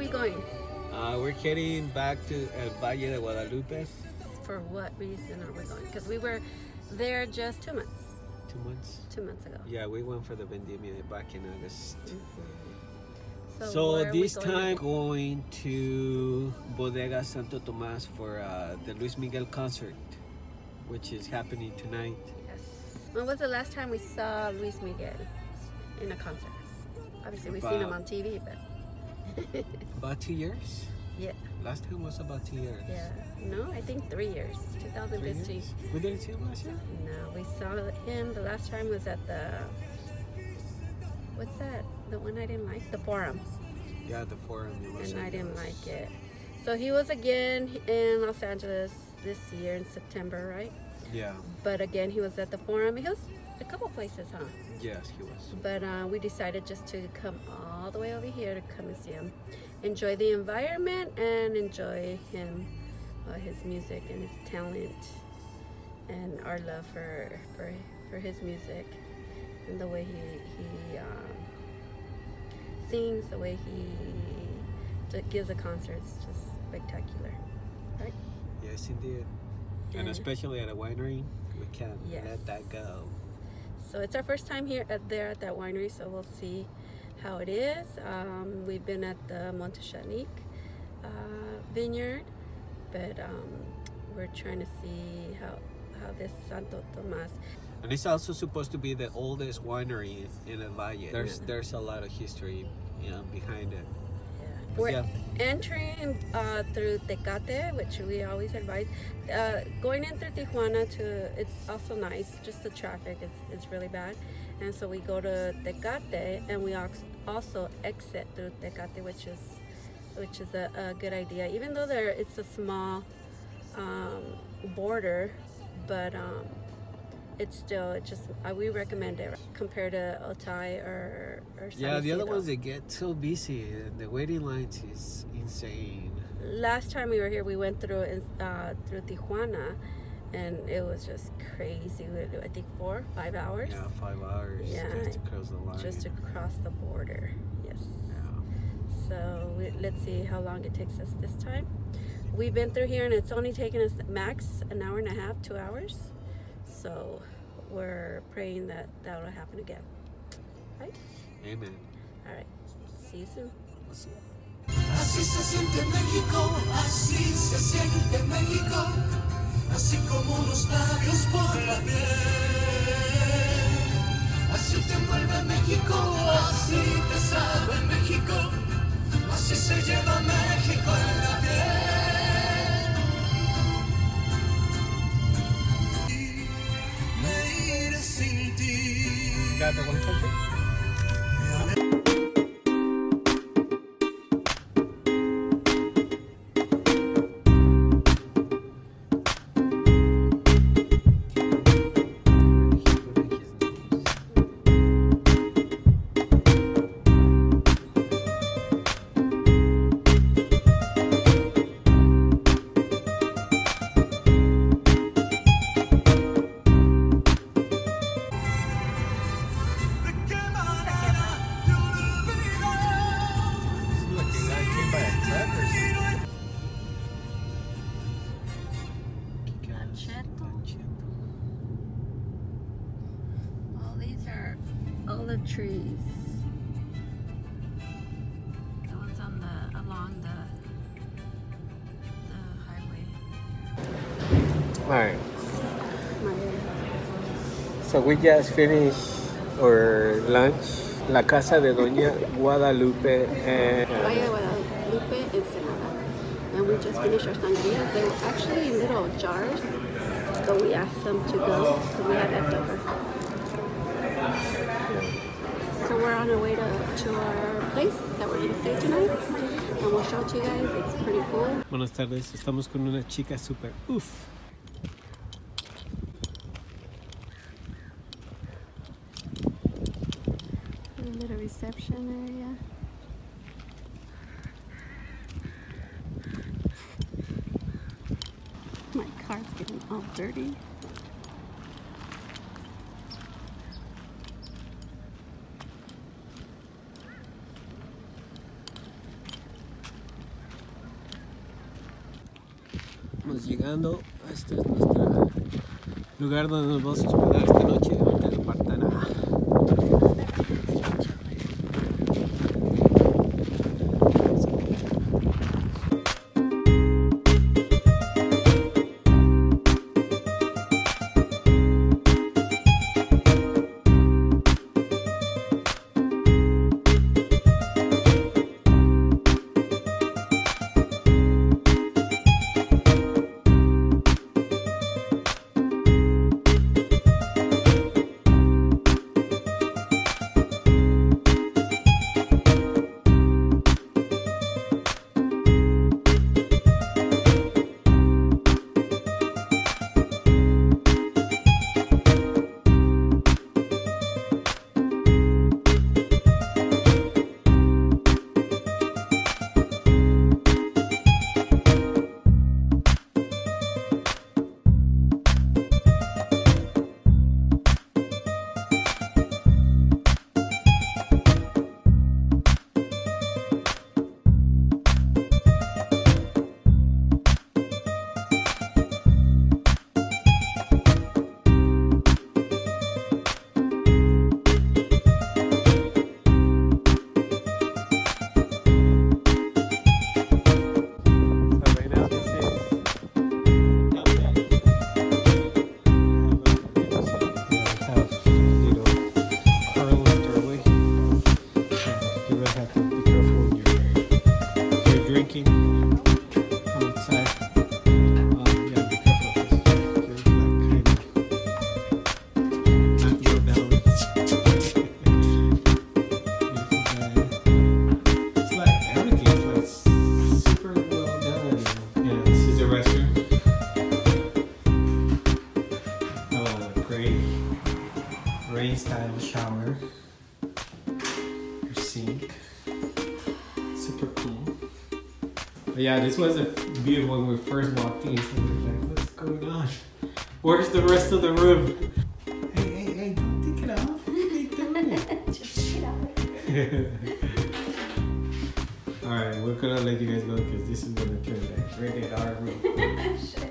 we going? We're heading back to El Valle de Guadalupe. For what reason are we going? Because we were there just 2 months. 2 months? 2 months ago. Yeah, we went for the vendimia back in August. Mm-hmm. So this time going to Bodega Santo Tomas for the Luis Miguel concert, which is happening tonight. Yes. When was the last time we saw Luis Miguel in a concert? Obviously we've seen him on TV, but... about 2 years? Yeah. Last time was about 2 years. Yeah. No, I think 3 years. 2015. 3 years? We didn't see him last year? No, we saw him the last time was at the... What's that? The one I didn't like? The Forum. Yeah, the Forum. And I didn't like it. So he was again in Los Angeles this year in September, right? Yeah. But again, he was at the Forum. He was a couple places, huh? Yes, he was. But we decided just to come all the way over here to come and see him. Enjoy the environment and enjoy him, his music and his talent, and our love for his music and the way he sings, the way he gives the concerts, just spectacular, right? Yes, indeed. And especially at a winery, we can't let that go. So it's our first time here at that winery, so we'll see how it is. We've been at the Montesanique vineyard, but we're trying to see how this Santo Tomas. And it's also supposed to be the oldest winery in El Valle. There's a lot of history, you know, behind it. We're entering through Tecate, which we always advise. Going in through Tijuana, it's also nice, just the traffic is really bad. And so we go to Tecate, and we also exit through Tecate, which is a good idea. Even though it's a small border, but we recommend it compared to Otay or San Isidro. The other ones, they get so busy and the waiting lines is insane. Last time we were here, we went through Tijuana, and it was just crazy. I think 4 or 5 hours. Yeah, 5 hours. Yeah, just to cross the line. Just to cross the border. Yes. Yeah. So let's see how long it takes us this time. We've been through here, and it's only taken us max an hour and a half, 2 hours. So we're praying that will happen again, right? Amen. All right. See you soon. We'll see you. Así se siente México, así se siente México, así como unos labios por la piel. Así te envuelve México, así te sabe México, así se lleva México en la piel. Got the one country. Olive trees. That one's along the highway. Alright. So we just finished our lunch. La Casa de Doña Guadalupe and Guadalupe, Ensenada. And we just finished our sangria. They were actually in little jars, so we asked them to go because we had leftover. So we're on our way to our place that we're going to stay tonight, and we'll show it to you guys. It's pretty cool. Buenas tardes, estamos con una chica super oof. A little reception area. My car's getting all dirty. estamos llegando. Este es nuestro lugar donde nos vamos a hospedar esta noche, Hotel Partana. Rain-style shower, your sink, super cool. But yeah, this was a view when we first walked in, so we're like, what's going on? Where's the rest of the room? Hey, don't take it off. What are you doing? Just take it off. Alright, we're gonna let you guys go because this is gonna turn back right at our room. Shit.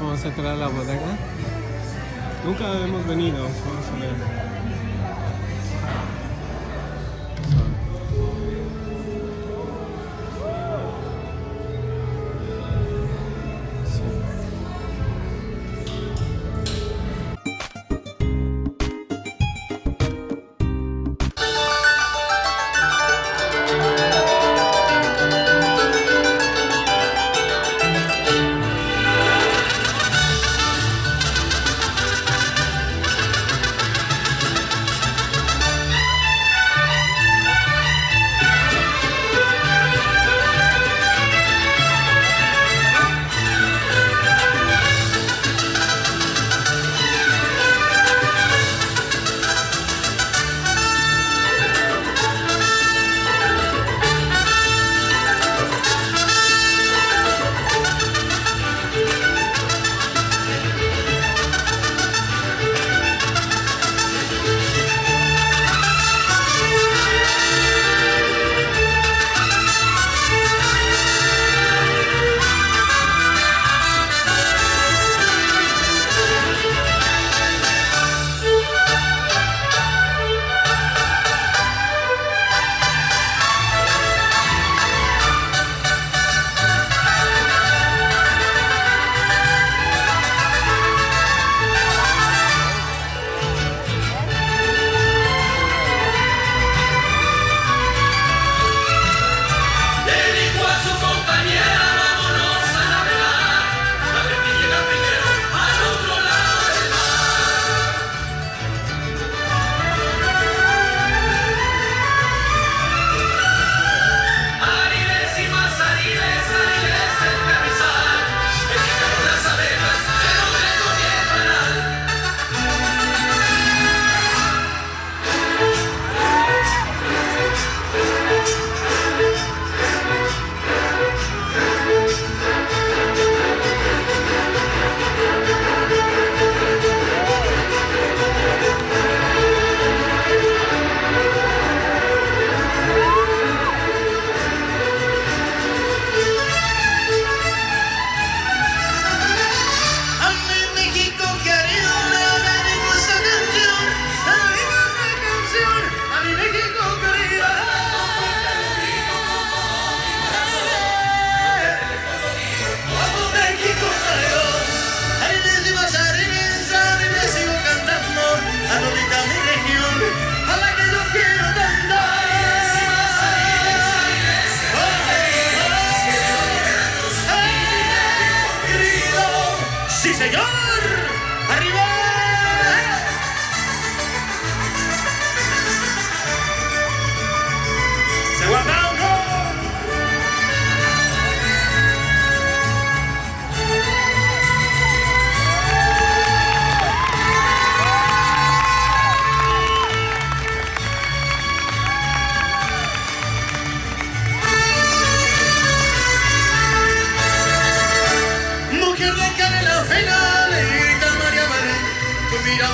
Vamos a entrar a la bodega. Nunca hemos venido, vamos a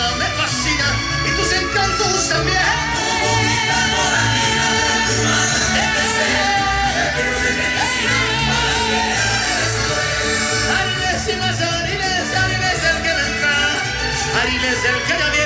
moda me fascina y tus encantos también. Ariel es el que vendrá, Ariel es el que ya viene.